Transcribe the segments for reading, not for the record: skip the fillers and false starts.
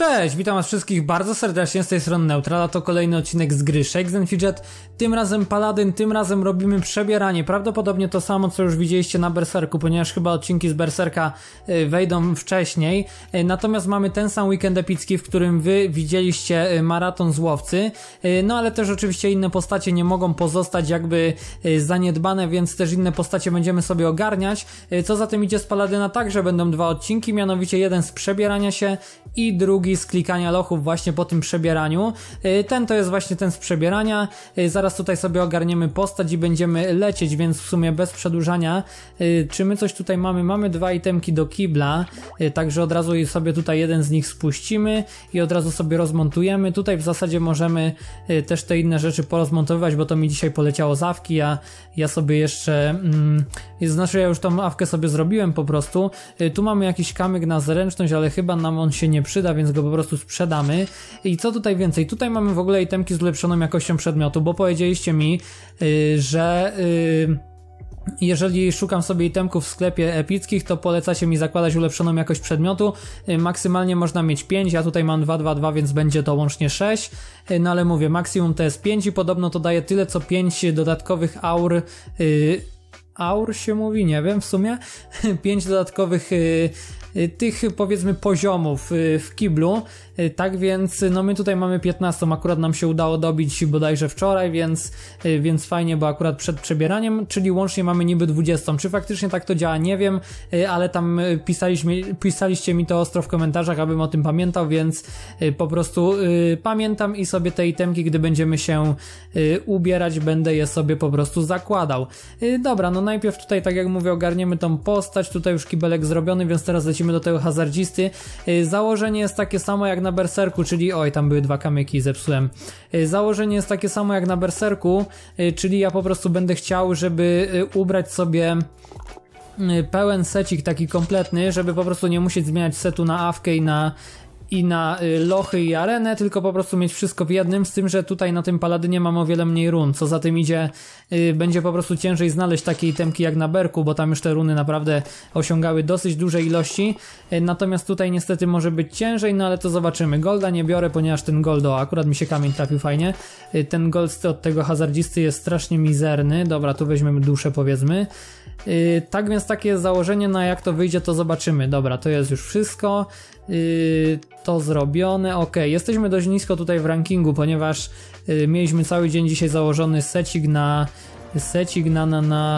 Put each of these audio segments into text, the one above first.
Cześć, witam was wszystkich bardzo serdecznie, z tej strony Neutral, a to kolejny odcinek z gry Shakes and Fidget, tym razem Paladyn, tym razem robimy przebieranie, prawdopodobnie to samo co już widzieliście na Berserku, ponieważ chyba odcinki z Berserka wejdą wcześniej, natomiast mamy ten sam weekend epicki, w którym wy widzieliście maraton z łowcy, no ale też oczywiście inne postacie nie mogą pozostać jakby zaniedbane, więc też inne postacie będziemy sobie ogarniać, co za tym idzie z Paladyna także będą dwa odcinki, mianowicie jeden z przebierania się i drugi z klikania lochów właśnie po tym przebieraniu. Ten to jest właśnie ten z przebierania. Zaraz tutaj sobie ogarniemy postać i będziemy lecieć, więc w sumie bez przedłużania. Czy my coś tutaj mamy? Mamy dwa itemki do kibla, także od razu sobie tutaj jeden z nich spuścimy i od razu sobie rozmontujemy. Tutaj w zasadzie możemy też te inne rzeczy porozmontowywać, bo to mi dzisiaj poleciało z awki, a ja sobie jeszcze... znaczy ja już tą awkę sobie zrobiłem po prostu. Tu mamy jakiś kamyk na zręczność, ale chyba nam on się nie przyda, więc go po prostu sprzedamy. I co tutaj więcej? Tutaj mamy w ogóle itemki z ulepszoną jakością przedmiotu, bo powiedzieliście mi, że... jeżeli szukam sobie itemków w sklepie epickich, to polecacie mi zakładać ulepszoną jakość przedmiotu. Maksymalnie można mieć 5, ja tutaj mam 2, więc będzie to łącznie 6. No ale mówię, maksimum to jest 5 i podobno to daje tyle co 5 dodatkowych aur... aur się mówi? Nie wiem w sumie. 5 dodatkowych... tych powiedzmy poziomów w kiblu, tak więc no my tutaj mamy 15, akurat nam się udało dobić bodajże wczoraj, więc fajnie, bo akurat przed przebieraniem, czyli łącznie mamy niby 20, czy faktycznie tak to działa nie wiem, ale tam pisaliście mi to ostro w komentarzach, abym o tym pamiętał, więc po prostu pamiętam i sobie te itemki, gdy będziemy się ubierać, będę je sobie po prostu zakładał. Dobra, no najpierw tutaj tak jak mówię ogarniemy tą postać, tutaj już kibelek zrobiony, więc teraz do tego hazardzisty. Założenie jest takie samo jak na Berserku, czyli... Oj, tam były dwa kamyki, zepsułem. Założenie jest takie samo jak na Berserku, czyli ja po prostu będę chciał, żeby ubrać sobie pełen secik taki kompletny, żeby po prostu nie musieć zmieniać setu na awkę i na lochy i arenę, tylko po prostu mieć wszystko w jednym, z tym, że tutaj na tym Paladynie mam o wiele mniej run, co za tym idzie będzie po prostu ciężej znaleźć takie itemki jak na Berku, bo tam już te runy naprawdę osiągały dosyć duże ilości, natomiast tutaj niestety może być ciężej, no ale to zobaczymy. Golda nie biorę, ponieważ ten gold, o akurat mi się kamień trafił fajnie, ten gold od tego hazardzisty jest strasznie mizerny, dobra, tu weźmiemy duszę powiedzmy, tak więc takie jest założenie, no a jak to wyjdzie to zobaczymy. Dobra, to jest już wszystko, to zrobione, ok, jesteśmy dość nisko tutaj w rankingu, ponieważ mieliśmy cały dzień dzisiaj założony secik na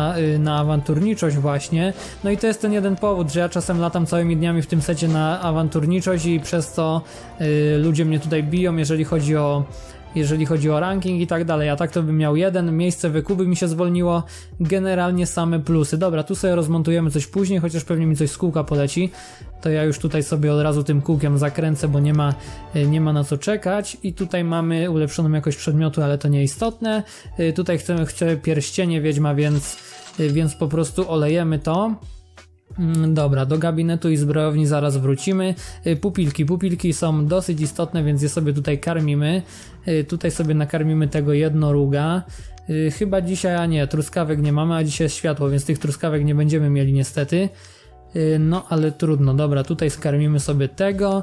awanturniczość właśnie, no i to jest ten jeden powód, że ja czasem latam całymi dniami w tym secie na awanturniczość i przez to ludzie mnie tutaj biją, jeżeli chodzi o ranking i tak dalej, a tak to bym miał jeden, miejsce wykuby mi się zwolniło, generalnie same plusy. Dobra, tu sobie rozmontujemy coś później, chociaż pewnie mi coś z kółka poleci, to ja już tutaj sobie od razu tym kółkiem zakręcę, bo nie ma na co czekać. I tutaj mamy ulepszoną jakość przedmiotu, ale to nieistotne, tutaj chcę pierścienie wiedźma, więc po prostu olejemy to. Dobra, do gabinetu i zbrojowni zaraz wrócimy. Pupilki są dosyć istotne, więc je sobie tutaj karmimy. Tutaj sobie nakarmimy tego jednoruga. Chyba dzisiaj, a nie, truskawek nie mamy, a dzisiaj jest światło, więc tych truskawek nie będziemy mieli niestety. No ale trudno, dobra, tutaj skarmimy sobie tego,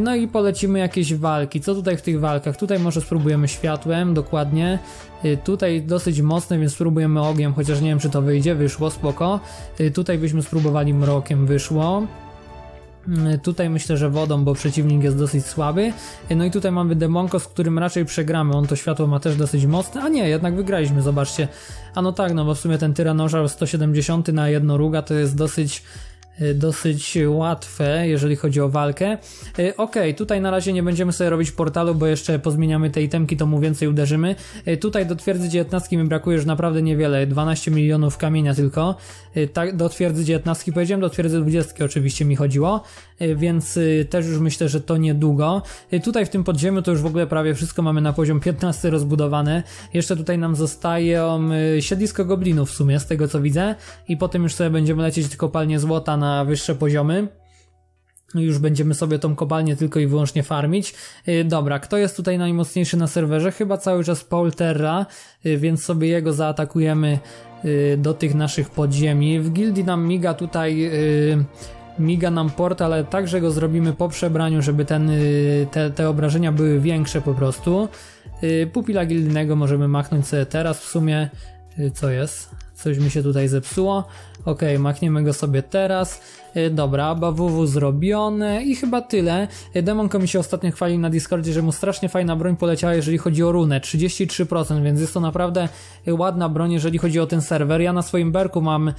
no i polecimy jakieś walki. Co tutaj w tych walkach? Tutaj może spróbujemy światłem, dokładnie, tutaj dosyć mocne, więc spróbujemy ogniem, chociaż nie wiem czy to wyjdzie, wyszło, spoko. Tutaj byśmy spróbowali mrokiem, wyszło. Tutaj myślę, że wodą, bo przeciwnik jest dosyć słaby. No i tutaj mamy demonko, z którym raczej przegramy. On to światło ma też dosyć mocne. A nie, jednak wygraliśmy, zobaczcie. A no tak, no bo w sumie ten tyranożar 170 na jednoruga to jest dosyć łatwe, jeżeli chodzi o walkę. Ok, tutaj na razie nie będziemy sobie robić portalu, bo jeszcze pozmieniamy te itemki, to mu więcej uderzymy. Tutaj do twierdzy 19 mi brakuje już naprawdę niewiele, 12 milionów kamienia tylko. Tak, do twierdzy 19 powiedziałem, do twierdzy 20 oczywiście mi chodziło, więc też już myślę, że to niedługo. Tutaj w tym podziemiu to już w ogóle prawie wszystko mamy na poziom 15 rozbudowane. Jeszcze tutaj nam zostają siedlisko goblinów w sumie, z tego co widzę. I potem już sobie będziemy lecieć tylko kopalnie złota na wyższe poziomy. Już będziemy sobie tą kopalnię tylko i wyłącznie farmić. Dobra, kto jest tutaj najmocniejszy na serwerze? Chyba cały czas Paul Terra, więc sobie jego zaatakujemy do tych naszych podziemi. W gildii nam miga tutaj miga nam port, ale także go zrobimy po przebraniu, żeby te obrażenia były większe po prostu. Pupila gildnego możemy machnąć sobie teraz w sumie. Co jest? Coś mi się tutaj zepsuło. Ok, machniemy go sobie teraz. Dobra, BWW zrobione i chyba tyle. Demonko mi się ostatnio chwalił na Discordzie, że mu strasznie fajna broń poleciała, jeżeli chodzi o runę. 33%, więc jest to naprawdę ładna broń, jeżeli chodzi o ten serwer. Ja na swoim berku mam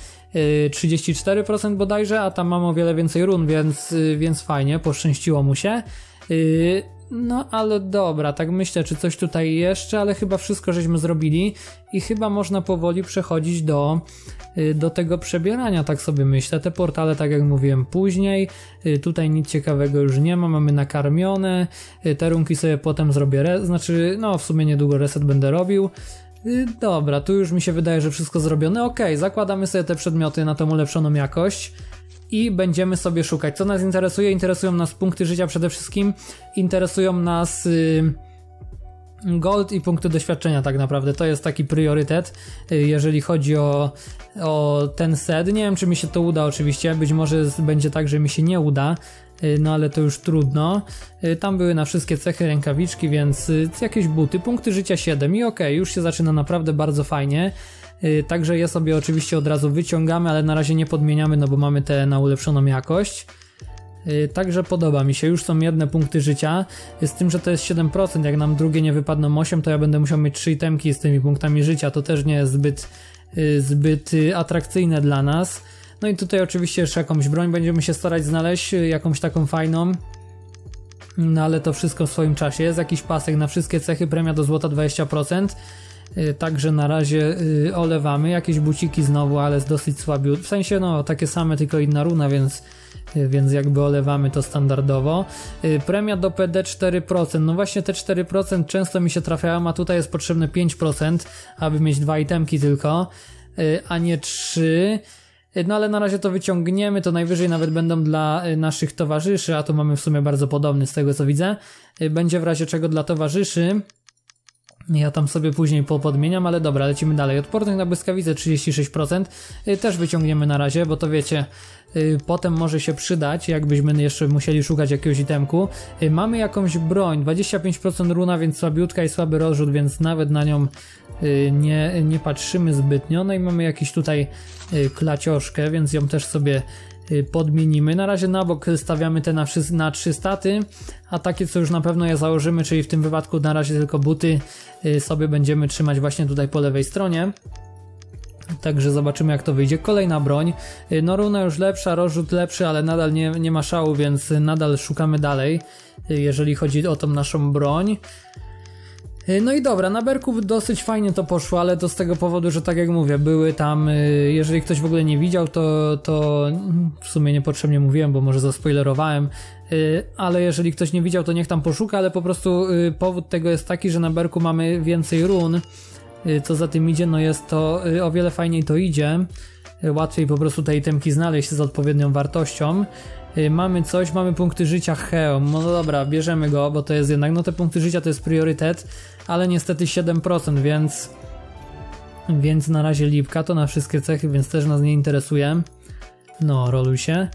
34% bodajże, a tam mam o wiele więcej run, więc fajnie, poszczęściło mu się. No ale dobra, tak myślę, czy coś tutaj jeszcze, ale chyba wszystko żeśmy zrobili i chyba można powoli przechodzić do tego przebierania, tak sobie myślę. Te portale, tak jak mówiłem, później. Tutaj nic ciekawego już nie ma, mamy nakarmione. Te runki sobie potem zrobię, znaczy no w sumie niedługo reset będę robił. Dobra, tu już mi się wydaje, że wszystko zrobione. Ok, zakładamy sobie te przedmioty na tą ulepszoną jakość. I będziemy sobie szukać. Co nas interesuje? Interesują nas punkty życia przede wszystkim. Interesują nas gold i punkty doświadczenia tak naprawdę. To jest taki priorytet, jeżeli chodzi o ten set. Nie wiem, czy mi się to uda oczywiście. Być może będzie tak, że mi się nie uda. No ale to już trudno. Tam były na wszystkie cechy rękawiczki, więc jakieś buty. Punkty życia 7 i okej, już się zaczyna naprawdę bardzo fajnie. Także je sobie oczywiście od razu wyciągamy, ale na razie nie podmieniamy, no bo mamy te na ulepszoną jakość. Także podoba mi się, już są jedne punkty życia, z tym, że to jest 7%, jak nam drugie nie wypadną 8, to ja będę musiał mieć 3 itemki z tymi punktami życia, to też nie jest zbyt atrakcyjne dla nas. No i tutaj oczywiście jeszcze jakąś broń będziemy się starać znaleźć, jakąś taką fajną. No ale to wszystko w swoim czasie, jest jakiś pasek na wszystkie cechy, premia do złota 20%. Także na razie olewamy, jakieś buciki znowu, ale jest dosyć słabiutkie, w sensie no takie same, tylko inna runa, więc jakby olewamy to standardowo. Premia do PD 4%, no właśnie te 4% często mi się trafiają, a tutaj jest potrzebne 5%, aby mieć 2 itemki tylko, a nie 3. No ale na razie to wyciągniemy, to najwyżej nawet będą dla naszych towarzyszy, a tu mamy w sumie bardzo podobny z tego co widzę. Będzie w razie czego dla towarzyszy. Ja tam sobie później podmieniam, ale dobra, lecimy dalej. Odpornych na błyskawice 36%. Też wyciągniemy na razie, bo to wiecie, potem może się przydać, jakbyśmy jeszcze musieli szukać jakiegoś itemku. Mamy jakąś broń, 25% runa, więc słabiutka i słaby rozrzut, więc nawet na nią nie patrzymy zbytnio. No i mamy jakiś tutaj klacioszkę, więc ją też sobie podmienimy. Na razie na bok stawiamy te na 3 staty, a takie co już na pewno je założymy, czyli w tym wypadku na razie tylko buty sobie będziemy trzymać właśnie tutaj po lewej stronie. Także zobaczymy jak to wyjdzie. Kolejna broń, no runa już lepsza, rozrzut lepszy, ale nadal nie ma szału, więc nadal szukamy dalej, jeżeli chodzi o tą naszą broń. No i dobra, na berku dosyć fajnie to poszło, ale to z tego powodu, że tak jak mówię, były tam, jeżeli ktoś w ogóle nie widział, to w sumie niepotrzebnie mówiłem, bo może zaspoilerowałem, ale jeżeli ktoś nie widział, to niech tam poszuka, ale po prostu powód tego jest taki, że na berku mamy więcej run, co za tym idzie, no jest to, o wiele fajniej to idzie, łatwiej po prostu te itemki znaleźć z odpowiednią wartością. Mamy coś, mamy punkty życia hełm, no dobra, bierzemy go, bo to jest jednak, no te punkty życia to jest priorytet, ale niestety 7%, więc na razie lipka, to na wszystkie cechy, więc też nas nie interesuje. No, roluj się.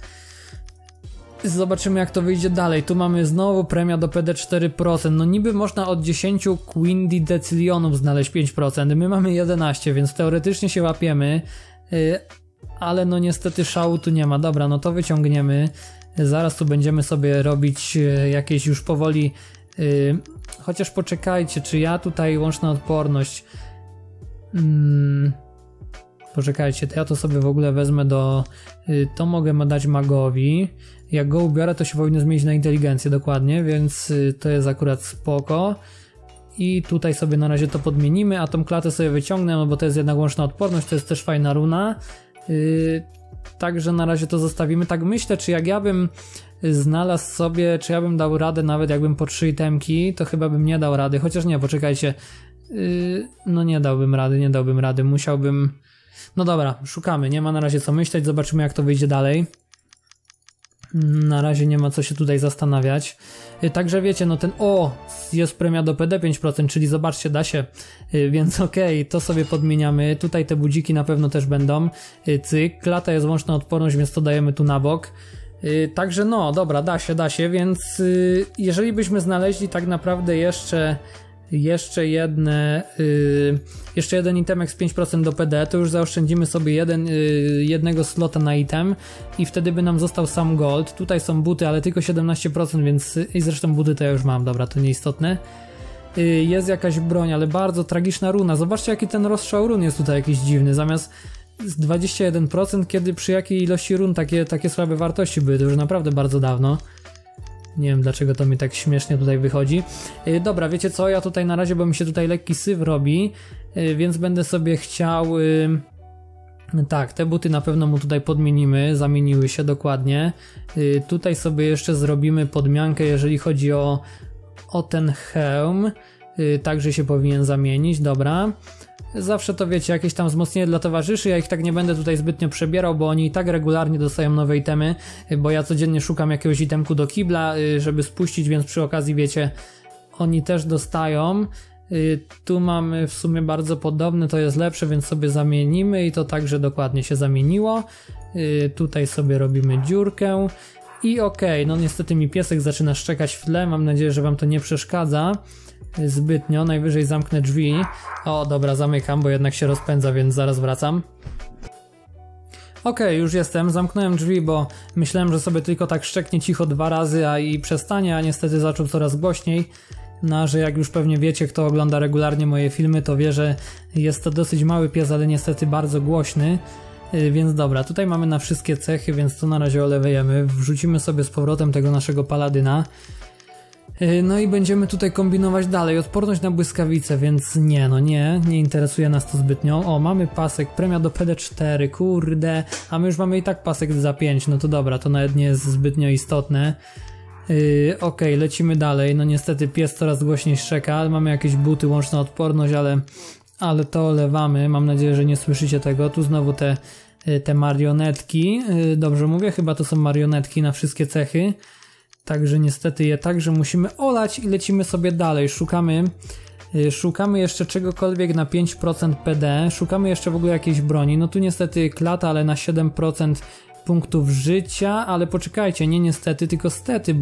Zobaczymy jak to wyjdzie dalej, tu mamy znowu premia do PD 4%, no niby można od 10 quindy decylionów znaleźć 5%, my mamy 11, więc teoretycznie się łapiemy, ale no niestety szału tu nie ma. Dobra, no to wyciągniemy. Zaraz tu będziemy sobie robić jakieś już powoli... Chociaż poczekajcie, czy ja tutaj łączna odporność... Poczekajcie, to ja to sobie w ogóle wezmę do... To mogę dać magowi. Jak go ubiorę, to się powinno zmienić na inteligencję dokładnie, więc to jest akurat spoko. I tutaj sobie na razie to podmienimy, a tą klatę sobie wyciągnę, no bo to jest jednak łączna odporność, to jest też fajna runa. Także na razie to zostawimy. Tak myślę, czy jak ja bym znalazł sobie, czy ja bym dał radę nawet jakbym po 3 itemki, to chyba bym nie dał rady, chociaż nie, poczekajcie, no nie dałbym rady, musiałbym, no dobra, szukamy, nie ma na razie co myśleć, zobaczymy jak to wyjdzie dalej. Na razie nie ma co się tutaj zastanawiać. Także wiecie, no ten jest premia do PD 5%, czyli zobaczcie, da się. Więc okej, to sobie podmieniamy. Tutaj te budziki na pewno też będą. Cyk, klata jest łączna odporność, więc to dajemy tu na bok. Także no, dobra, da się, więc jeżeli byśmy znaleźli tak naprawdę jeszcze jeden itemek z 5% do PD, to już zaoszczędzimy sobie jednego slota na item i wtedy by nam został sam gold. Tutaj są buty, ale tylko 17%, więc i zresztą buty to ja już mam, dobra, to nieistotne. Jest jakaś broń, ale bardzo tragiczna runa. Zobaczcie, jaki ten rozstrzał run jest tutaj jakiś dziwny, zamiast z 21%, kiedy przy jakiej ilości run takie słabe wartości były, to już naprawdę bardzo dawno. Nie wiem, dlaczego to mi tak śmiesznie tutaj wychodzi. Dobra, wiecie co, ja tutaj na razie, bo mi się tutaj lekki syf robi, więc będę sobie chciał... Tak, te buty na pewno mu tutaj podmienimy, zamieniły się dokładnie. Tutaj sobie jeszcze zrobimy podmiankę, jeżeli chodzi o ten hełm. Także się powinien zamienić, dobra. Zawsze to wiecie, jakieś tam wzmocnienie dla towarzyszy, ja ich tak nie będę tutaj zbytnio przebierał, bo oni i tak regularnie dostają nowe itemy, bo ja codziennie szukam jakiegoś itemku do kibla, żeby spuścić, więc przy okazji wiecie, oni też dostają. Tu mamy w sumie bardzo podobny, to jest lepsze, więc sobie zamienimy i to także dokładnie się zamieniło. Tutaj sobie robimy dziurkę i okej, no niestety mi piesek zaczyna szczekać w tle, mam nadzieję, że wam to nie przeszkadza zbytnio, najwyżej zamknę drzwi. O, dobra, zamykam, bo jednak się rozpędza, więc zaraz wracam. Okej, już jestem, zamknąłem drzwi, bo myślałem, że sobie tylko tak szczeknie cicho 2 razy, i przestanie, a niestety zaczął coraz głośniej. No, że jak już pewnie wiecie, kto ogląda regularnie moje filmy, to wie, że jest to dosyć mały pies, ale niestety bardzo głośny. Więc dobra, tutaj mamy na wszystkie cechy, więc to na razie olewejemy. Wrzucimy sobie z powrotem tego naszego paladyna. No i będziemy tutaj kombinować dalej. Odporność na błyskawice, więc nie interesuje nas to zbytnio. O, mamy pasek, premia do PD4, kurde, a my już mamy i tak pasek za 5, no to dobra, to nawet nie jest zbytnio istotne. Okej, lecimy dalej, no niestety pies coraz głośniej szczeka, mamy jakieś buty, łączna odporność, ale to olewamy, mam nadzieję, że nie słyszycie tego. Tu znowu te marionetki, dobrze mówię, chyba to są marionetki na wszystkie cechy. Także niestety je także musimy olać i lecimy sobie dalej, szukamy jeszcze czegokolwiek na 5% PD, szukamy jeszcze w ogóle jakiejś broni, no tu niestety klata, ale na 7% punktów życia, ale poczekajcie, nie niestety, tylko stety,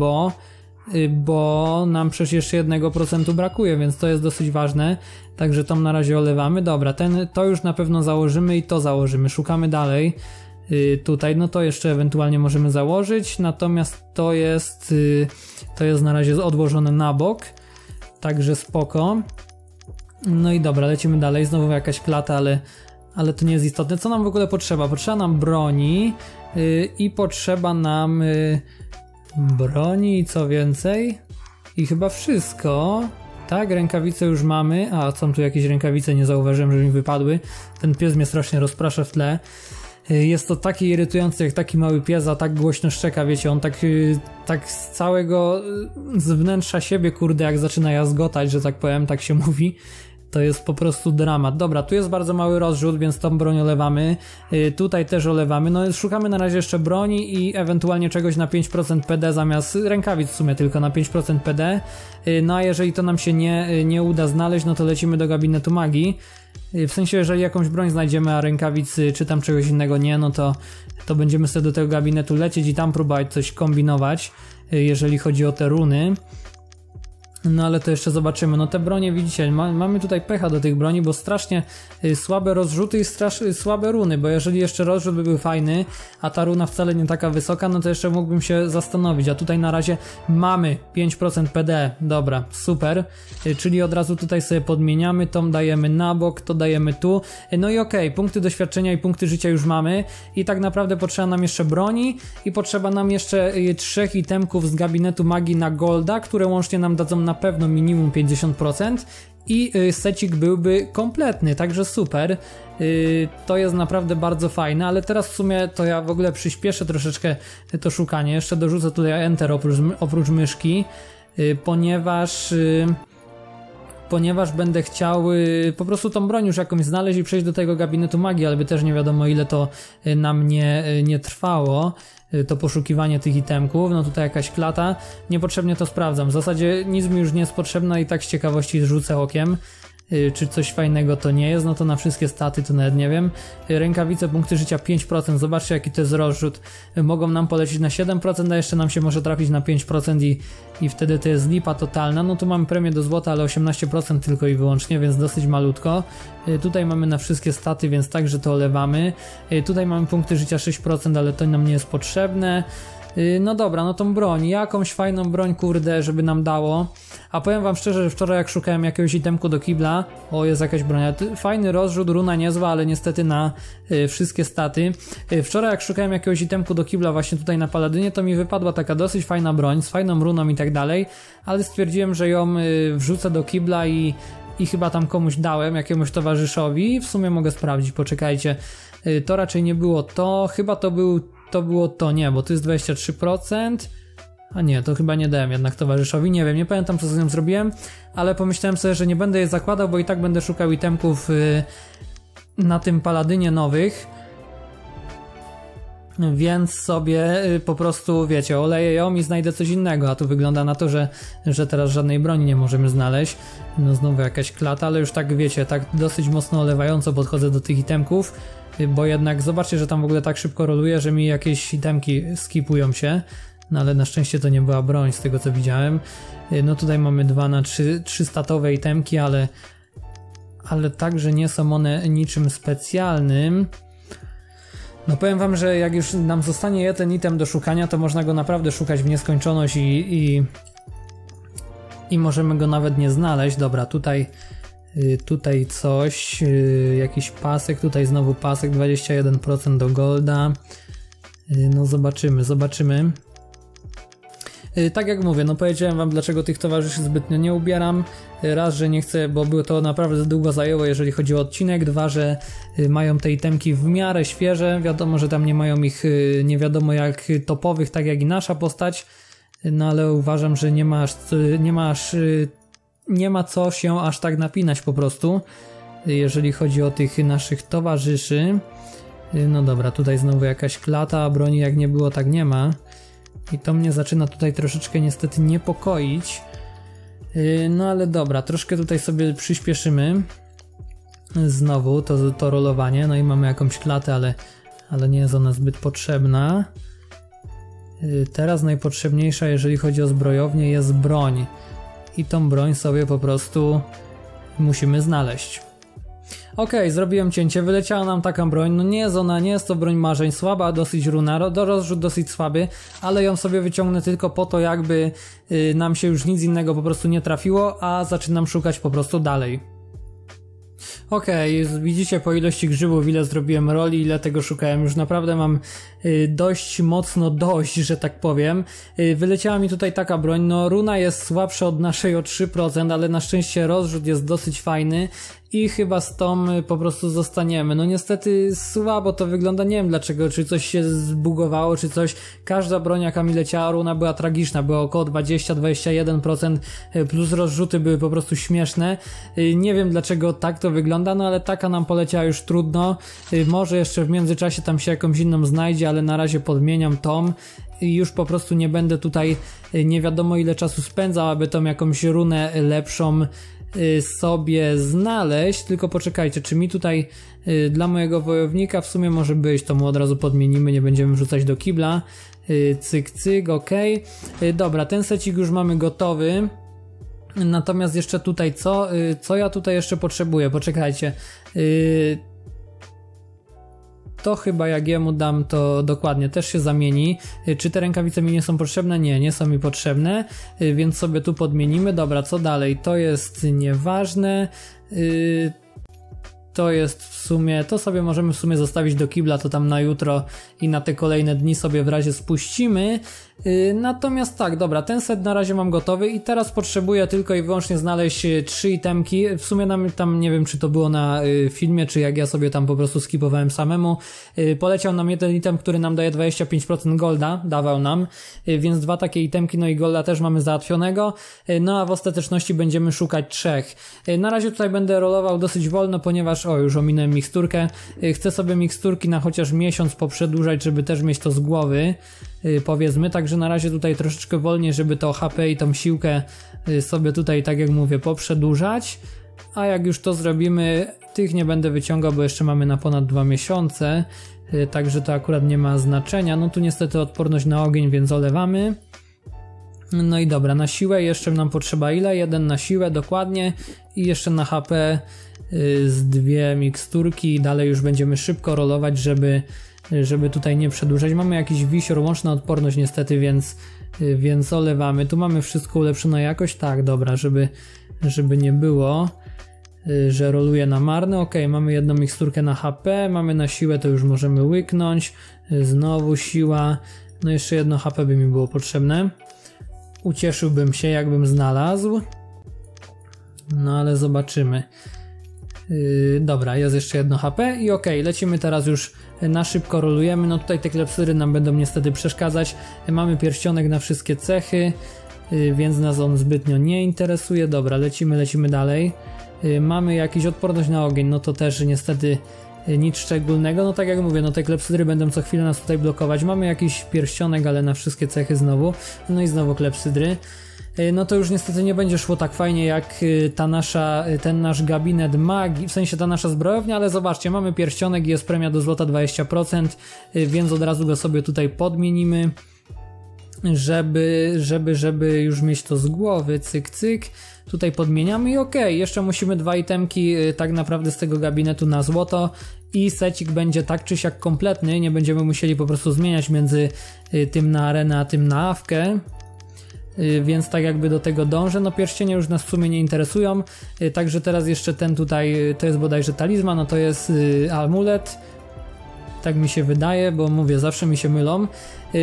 bo nam przecież jeszcze 1% brakuje, więc to jest dosyć ważne, także to na razie olewamy. Dobra, to już na pewno założymy i to założymy, szukamy dalej. Tutaj, no to jeszcze ewentualnie możemy założyć, natomiast to jest na razie odłożone na bok, także spoko. No i dobra, lecimy dalej, znowu jakaś klata, ale to nie jest istotne. Co nam w ogóle potrzeba? Potrzeba nam broni i potrzeba nam broni i co więcej? I chyba wszystko. Tak, rękawice już mamy, a są tu jakieś rękawice, nie zauważyłem, że mi wypadły. Ten pies mnie strasznie rozprasza w tle. Jest to takie irytujące, jak taki mały pies, a tak głośno szczeka, wiecie, on tak z całego, z wnętrza siebie, kurde, jak zaczyna jazgotać, że tak powiem, tak się mówi, to jest po prostu dramat. Dobra, tu jest bardzo mały rozrzut, więc tą broń olewamy, tutaj też olewamy, no szukamy na razie jeszcze broni i ewentualnie czegoś na 5% PD zamiast rękawic w sumie tylko na 5% PD, no a jeżeli to nam się nie uda znaleźć, no to lecimy do gabinetu magii. W sensie, jeżeli jakąś broń znajdziemy, a rękawicy czy tam czegoś innego nie, no to będziemy sobie do tego gabinetu lecieć i tam próbować coś kombinować, jeżeli chodzi o te runy. No ale to jeszcze zobaczymy. No te bronie, widzicie, mamy tutaj pecha do tych broni, bo strasznie słabe rozrzuty i słabe runy, bo jeżeli jeszcze rozrzut by był fajny, a ta runa wcale nie taka wysoka, no to jeszcze mógłbym się zastanowić, a tutaj na razie mamy 5% PD, dobra, super, czyli od razu tutaj sobie podmieniamy, tą dajemy na bok, to dajemy tu, no i okej, punkty doświadczenia i punkty życia już mamy i tak naprawdę potrzeba nam jeszcze broni i potrzeba nam jeszcze 3 itemków z gabinetu magii na golda, które łącznie nam dadzą na pewno minimum 50% i secik byłby kompletny, także super, to jest naprawdę bardzo fajne, ale teraz w sumie to ja w ogóle przyspieszę troszeczkę to szukanie, jeszcze dorzucę tutaj enter oprócz myszki, ponieważ będę chciał po prostu tą broń już jakąś znaleźć i przejść do tego gabinetu magii, ale by też nie wiadomo ile to nam nie trwało, to poszukiwanie tych itemków. No tutaj jakaś klata, niepotrzebnie to sprawdzam, w zasadzie nic mi już nie jest potrzebne i tak z ciekawości rzucę okiem, czy coś fajnego to nie jest, no to na wszystkie staty to nawet nie wiem. Rękawice, punkty życia 5%, zobaczcie jaki to jest rozrzut. Mogą nam polecić na 7%, a jeszcze nam się może trafić na 5% i wtedy to jest lipa totalna. No tu mamy premię do złota, ale 18% tylko i wyłącznie, więc dosyć malutko. Tutaj mamy na wszystkie staty, więc także to olewamy. Tutaj mamy punkty życia 6%, ale to nam nie jest potrzebne. No dobra, no tą broń, jakąś fajną broń, kurde, żeby nam dało. A powiem wam szczerze, że wczoraj jak szukałem jakiegoś itemku do kibla, o, jest jakaś broń, fajny rozrzut, runa niezła, ale niestety na wszystkie staty. Wczoraj jak szukałem jakiegoś itemku do kibla właśnie tutaj na Paladynie, to mi wypadła taka dosyć fajna broń, z fajną runą i tak dalej, ale stwierdziłem, że ją wrzucę do kibla i chyba tam komuś dałem, jakiemuś towarzyszowi, w sumie mogę sprawdzić, poczekajcie. To raczej nie było to, chyba to było to, nie, bo to jest 23%, a nie, to chyba nie dałem jednak towarzyszowi, nie wiem, nie pamiętam co z nią zrobiłem, ale pomyślałem sobie, że nie będę je zakładał, bo i tak będę szukał itemków na tym Paladynie nowych, więc sobie po prostu, wiecie, oleję ją i znajdę coś innego, a tu wygląda na to, że teraz żadnej broni nie możemy znaleźć. No znowu jakaś klata, ale już tak, wiecie, tak dosyć mocno olewająco podchodzę do tych itemków, bo jednak zobaczcie, że tam w ogóle tak szybko roluje, że mi jakieś itemki skipują się, no ale na szczęście to nie była broń z tego co widziałem. No tutaj mamy 2 na 3 statowe itemki, ale także nie są one niczym specjalnym. No powiem wam, że jak już nam zostanie jeden item do szukania, to można go naprawdę szukać w nieskończoność i możemy go nawet nie znaleźć. Dobra, tutaj coś, jakiś pasek, tutaj znowu pasek, 21% do golda. No zobaczymy. Tak jak mówię, no powiedziałem wam dlaczego tych towarzyszy zbytnio nie ubieram. Raz, że nie chcę, bo było to naprawdę długo zajęło jeżeli chodzi o odcinek. Dwa, że mają te itemki w miarę świeże. Wiadomo, że tam nie mają ich nie wiadomo jak topowych, tak jak i nasza postać. No ale uważam, że nie ma co się aż tak napinać po prostu, jeżeli chodzi o tych naszych towarzyszy. No dobra, tutaj znowu jakaś klata, broni jak nie było, tak nie ma. I to mnie zaczyna tutaj troszeczkę niestety niepokoić. No ale dobra, troszkę tutaj sobie przyspieszymy. Znowu to rolowanie, no i mamy jakąś klatę, ale nie jest ona zbyt potrzebna. Teraz najpotrzebniejsza, jeżeli chodzi o zbrojownię, jest broń. I tą broń sobie po prostu musimy znaleźć. Okej, zrobiłem cięcie, wyleciała nam taka broń, no nie jest ona, nie jest to broń marzeń, słaba dosyć runa, rozrzut dosyć słaby, ale ją sobie wyciągnę tylko po to jakby nam się już nic innego po prostu nie trafiło, a zaczynam szukać po prostu dalej. Okej, widzicie po ilości grzybów ile zrobiłem roli, ile tego szukałem, już naprawdę mam dość mocno dość, że tak powiem. Wyleciała mi tutaj taka broń, no runa jest słabsza od naszej o 3%, ale na szczęście rozrzut jest dosyć fajny i chyba z tą po prostu zostaniemy. No niestety słabo to wygląda, nie wiem dlaczego, czy coś się zbugowało, czy coś. Każda broń jaka mi leciała, runa była tragiczna, była około 20-21%, plus rozrzuty były po prostu śmieszne. Nie wiem dlaczego tak to wygląda, no ale taka nam poleciała już trudno. Może jeszcze w międzyczasie tam się jakąś inną znajdzie, ale na razie podmieniam tą. I już po prostu nie będę tutaj nie wiadomo ile czasu spędzał, aby tą jakąś runę lepszą sobie znaleźć, tylko poczekajcie, czy mi tutaj dla mojego wojownika w sumie może być, to mu od razu podmienimy, nie będziemy rzucać do kibla, cyk cyk, ok. Dobra, ten secik już mamy gotowy, natomiast jeszcze tutaj co ja tutaj jeszcze potrzebuję, poczekajcie, to chyba jak jemu dam, to dokładnie też się zamieni. Czy te rękawice mi nie są potrzebne? Nie, nie są mi potrzebne, więc sobie tu podmienimy. Dobra, co dalej? To jest nieważne. To jest w sumie, to sobie możemy w sumie zostawić do kibla, to tam na jutro i na te kolejne dni sobie w razie spuścimy. Natomiast tak, dobra, ten set na razie mam gotowy i teraz potrzebuję tylko i wyłącznie znaleźć 3 itemki. W sumie tam nie wiem czy to było na filmie, czy jak ja sobie tam po prostu skipowałem samemu. Poleciał nam jeden item, który nam daje 25% golda, dawał nam, więc 2 takie itemki, no i golda też mamy załatwionego. No a w ostateczności będziemy szukać 3. Na razie tutaj będę rolował dosyć wolno, ponieważ, o już ominąłem miksturkę, chcę sobie miksturki na chociaż miesiąc poprzedłużać, żeby też mieć to z głowy, powiedzmy, także na razie tutaj troszeczkę wolniej, żeby to HP i tą siłkę sobie tutaj, tak jak mówię, poprzedłużać. A jak już to zrobimy, tych nie będę wyciągał, bo jeszcze mamy na ponad 2 miesiące, także to akurat nie ma znaczenia. No tu niestety odporność na ogień, więc olewamy. No i dobra, na siłę jeszcze nam potrzeba ile? 1 na siłę dokładnie i jeszcze na HP z 2 miksturki i dalej już będziemy szybko rolować, żeby tutaj nie przedłużać. Mamy jakiś wisior, łączna odporność niestety, więc olewamy. Tu mamy wszystko ulepszone jakoś, tak dobra, żeby nie było, że roluje na marne. Ok, mamy 1 miksturkę na HP, mamy na siłę, to już możemy łyknąć, znowu siła, no jeszcze 1 HP by mi było potrzebne. Ucieszyłbym się, jakbym znalazł, no ale zobaczymy. Dobra, jest jeszcze 1 HP i ok, lecimy teraz już na szybko, rolujemy. No tutaj te klepsyry nam będą niestety przeszkadzać. Mamy pierścionek na wszystkie cechy, więc nas on zbytnio nie interesuje. Dobra, lecimy dalej. Mamy jakąś odporność na ogień, no to też niestety nic szczególnego. No tak jak mówię, no te klepsydry będą co chwilę nas tutaj blokować. Mamy jakiś pierścionek, ale na wszystkie cechy znowu. No i znowu klepsydry. No to już niestety nie będzie szło tak fajnie jak ten nasz gabinet magii, w sensie ta nasza zbrojownia, ale zobaczcie, mamy pierścionek i jest premia do złota 20%, więc od razu go sobie tutaj podmienimy, żeby już mieć to z głowy, cyk, cyk. Tutaj podmieniamy i ok, jeszcze musimy 2 itemki tak naprawdę z tego gabinetu na złoto i secik będzie tak czy siak kompletny, nie będziemy musieli po prostu zmieniać między tym na arenę a tym na awkę, więc tak jakby do tego dążę. No pierścienie już nas w sumie nie interesują, także teraz jeszcze ten tutaj, to jest bodajże talizman, no to jest amulet, tak mi się wydaje, bo mówię, zawsze mi się mylą.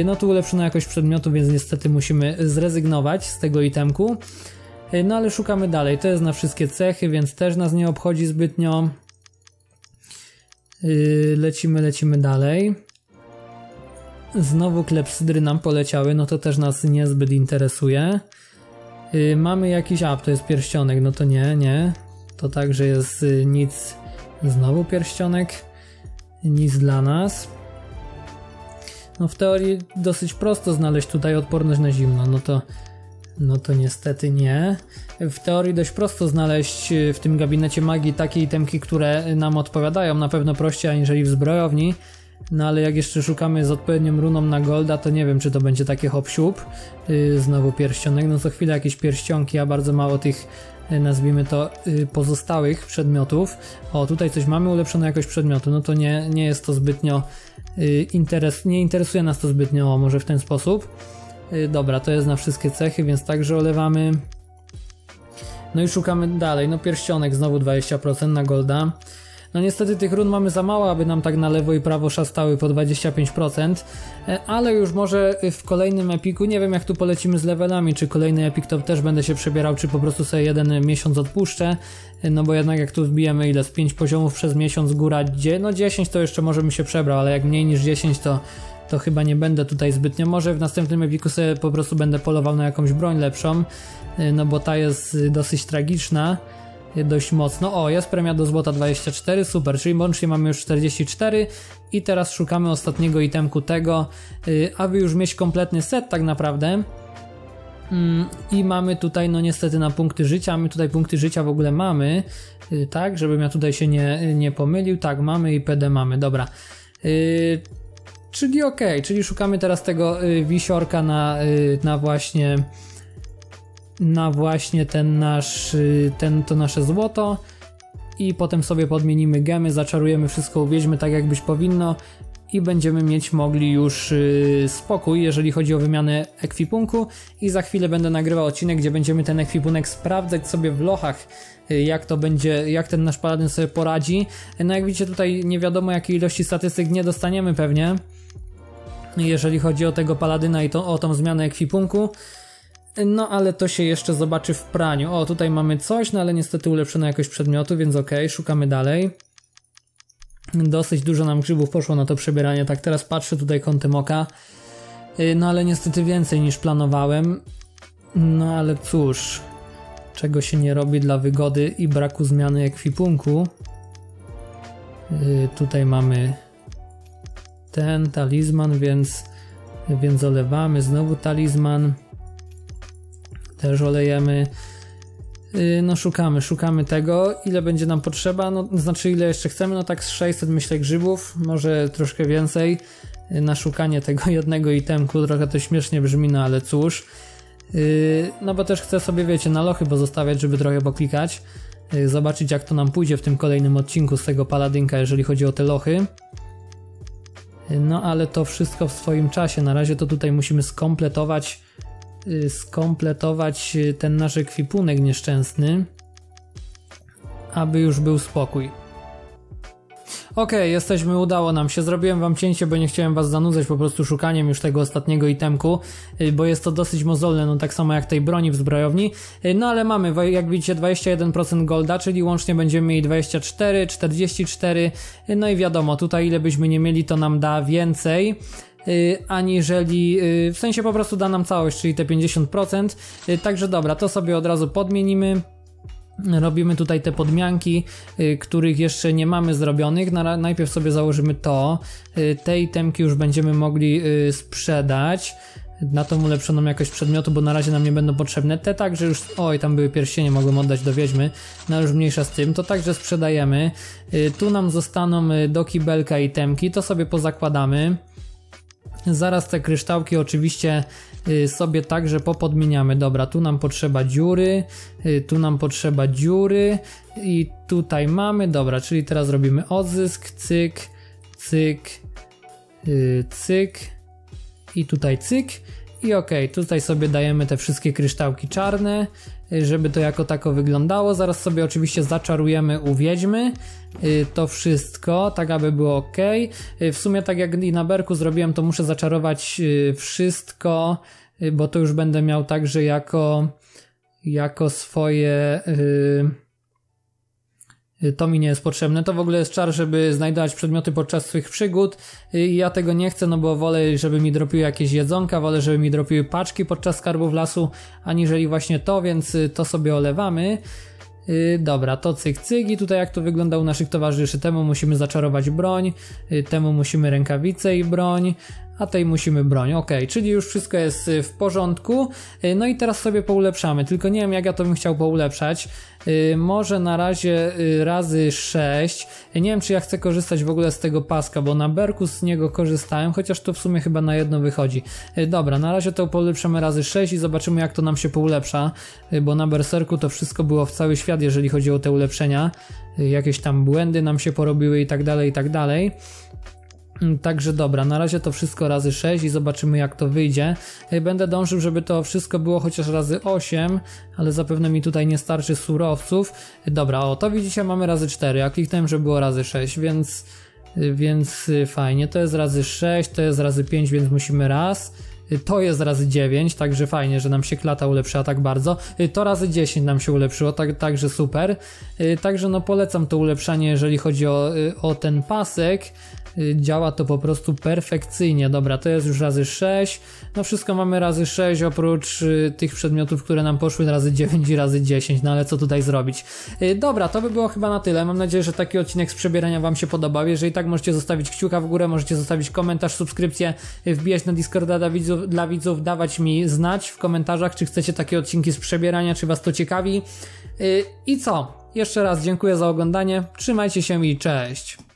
No tu ulepszono jakość przedmiotu, więc niestety musimy zrezygnować z tego itemku. No ale szukamy dalej, to jest na wszystkie cechy, więc też nas nie obchodzi zbytnio. Lecimy dalej. Znowu klepsydry nam poleciały, no to też nas niezbyt interesuje. Mamy jakiś up, to jest pierścionek, no to nie. To także jest nic, znowu pierścionek, nic dla nas. No w teorii dosyć prosto znaleźć tutaj odporność na zimno, no to niestety nie. W teorii dość prosto znaleźć w tym gabinecie magii takie itemki, które nam odpowiadają, na pewno prościej aniżeli w zbrojowni. No ale jak jeszcze szukamy z odpowiednią runą na golda, to nie wiem, czy to będzie takie hop-siup. Znowu pierścionek, no co chwilę jakieś pierścionki, a bardzo mało tych, nazwijmy to, pozostałych przedmiotów. O, tutaj coś mamy, ulepszoną jakość przedmiotu, no to nie jest to zbytnio, nie interesuje nas to zbytnio, może w ten sposób. Dobra, to jest na wszystkie cechy, więc także olewamy. No i szukamy dalej, no pierścionek, znowu 20% na golda. No niestety tych run mamy za mało, aby nam tak na lewo i prawo szastały po 25%, ale już może w kolejnym epiku, nie wiem jak tu polecimy z levelami, czy kolejny epik to też będę się przebierał, czy po prostu sobie 1 miesiąc odpuszczę, no bo jednak jak tu wbijemy ile, z 5 poziomów przez miesiąc, góra, gdzie, no 10 to jeszcze może mi się przebrał, ale jak mniej niż 10 to chyba nie będę tutaj zbytnio, może w następnym epiku sobie po prostu będę polował na jakąś broń lepszą, no bo ta jest dosyć tragiczna. Dość mocno. O, jest premia do złota 24, super, czyli łącznie mamy już 44 i teraz szukamy ostatniego itemku tego, aby już mieć kompletny set tak naprawdę. I mamy tutaj, no niestety, na punkty życia, my tutaj punkty życia w ogóle mamy, tak, żebym ja tutaj się nie pomylił, tak, mamy i PD mamy, dobra. Czyli ok, czyli szukamy teraz tego wisiorka na właśnie to nasze złoto i potem sobie podmienimy gemy, zaczarujemy wszystko, uwiedźmy tak jak być powinno i będziemy mogli już spokój, jeżeli chodzi o wymianę ekwipunku i za chwilę będę nagrywał odcinek, gdzie będziemy ten ekwipunek sprawdzać sobie w lochach, jak to będzie, jak ten nasz paladyn sobie poradzi. No jak widzicie, tutaj nie wiadomo jakiej ilości statystyk nie dostaniemy pewnie, jeżeli chodzi o tego paladyna i o tą zmianę ekwipunku. No ale to się jeszcze zobaczy w praniu. O, tutaj mamy coś, no ale niestety ulepszono jakość przedmiotu, więc ok, szukamy dalej. Dosyć dużo nam grzybów poszło na to przebieranie, tak teraz patrzę tutaj kątem oka. No ale niestety więcej niż planowałem. No ale cóż, czego się nie robi dla wygody i braku zmiany ekwipunku. Tutaj mamy ten talizman, więc olewamy, znowu talizman. Też olejemy, no szukamy tego, ile będzie nam potrzeba, no znaczy ile jeszcze chcemy, no tak z 600 myślę grzybów, może troszkę więcej na szukanie tego jednego itemku, trochę to śmiesznie brzmi, no ale cóż, no bo też chcę sobie, wiecie, na lochy pozostawiać, żeby trochę poklikać, zobaczyć jak to nam pójdzie w tym kolejnym odcinku z tego paladynka, jeżeli chodzi o te lochy. No ale to wszystko w swoim czasie, na razie to tutaj musimy skompletować ten nasz ekwipunek nieszczęsny, aby już był spokój. Ok, jesteśmy, udało nam się, zrobiłem wam cięcie, bo nie chciałem was zanudzać po prostu szukaniem już tego ostatniego itemku, bo jest to dosyć mozolne, no tak samo jak tej broni w zbrojowni, no ale mamy, jak widzicie, 21% golda, czyli łącznie będziemy mieli 24, 44, no i wiadomo, tutaj ile byśmy nie mieli, to nam da więcej, aniżeli, w sensie po prostu da nam całość, czyli te 50%, także dobra, to sobie od razu podmienimy. Robimy tutaj te podmianki, których jeszcze nie mamy zrobionych. Najpierw sobie założymy to. Te itemki już będziemy mogli sprzedać na tą ulepszoną jakość przedmiotu, bo na razie nam nie będą potrzebne. Te także już... Oj, tam były pierścienie, mogłem oddać do wiedźmy. No już mniejsza z tym. To także sprzedajemy. Tu nam zostaną do kibelka itemki. To sobie pozakładamy. Zaraz te kryształki oczywiście sobie także popodmieniamy. Dobra, tu nam potrzeba dziury, tu nam potrzeba dziury i tutaj mamy, dobra, czyli teraz robimy odzysk, cyk, cyk, cyk i tutaj cyk i ok, tutaj sobie dajemy te wszystkie kryształki czarne, żeby to jako tako wyglądało. Zaraz sobie oczywiście zaczarujemy u wiedźmy to wszystko, tak aby było ok. W sumie tak jak i na Berku zrobiłem, to muszę zaczarować wszystko, bo to już będę miał także jako swoje... To mi nie jest potrzebne. To w ogóle jest czar, żeby znajdować przedmioty podczas swych przygód. Ja tego nie chcę, no bo wolę, żeby mi dropiły jakieś jedzonka, wolę, żeby mi dropiły paczki podczas skarbów lasu, aniżeli właśnie to, więc to sobie olewamy. Dobra, to cyk cyk i tutaj jak to wygląda u naszych towarzyszy. Temu musimy zaczarować broń, temu musimy rękawice i broń, a tej musimy broń. Ok, czyli już wszystko jest w porządku. No i teraz sobie poulepszamy, tylko nie wiem jak ja to bym chciał poulepszać. Może na razie razy 6. Nie wiem czy ja chcę korzystać w ogóle z tego paska, bo na Berku z niego korzystałem, chociaż to w sumie chyba na jedno wychodzi. Dobra, na razie to poulepszamy razy 6 i zobaczymy jak to nam się poulepsza, bo na Berserku to wszystko było w cały świat, jeżeli chodzi o te ulepszenia. Jakieś tam błędy nam się porobiły i tak dalej, i tak dalej. Także dobra, na razie to wszystko razy 6 i zobaczymy jak to wyjdzie. Będę dążył, żeby to wszystko było chociaż razy 8, ale zapewne mi tutaj nie starczy surowców. Dobra, o to widzicie, mamy razy 4, a kliknąłem, że było razy 6, więc fajnie. To jest razy 6, to jest razy 5, więc musimy raz. To jest razy 9, także fajnie, że nam się klata ulepszyła tak bardzo. To razy 10 nam się ulepszyło, także super. Także no polecam to ulepszanie, jeżeli chodzi o ten pasek. Działa to po prostu perfekcyjnie. Dobra, to jest już razy 6. No wszystko mamy razy 6, oprócz tych przedmiotów, które nam poszły razy 9 i razy 10. No ale co tutaj zrobić? Dobra, to by było chyba na tyle. Mam nadzieję, że taki odcinek z przebierania wam się podobał. Jeżeli tak, możecie zostawić kciuka w górę, możecie zostawić komentarz, subskrypcję, wbijać na Discorda dla widzów, dawać mi znać w komentarzach, czy chcecie takie odcinki z przebierania, czy was to ciekawi. I co? Jeszcze raz dziękuję za oglądanie. Trzymajcie się i cześć!